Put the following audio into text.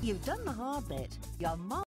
You've done the hard bit. Your mom.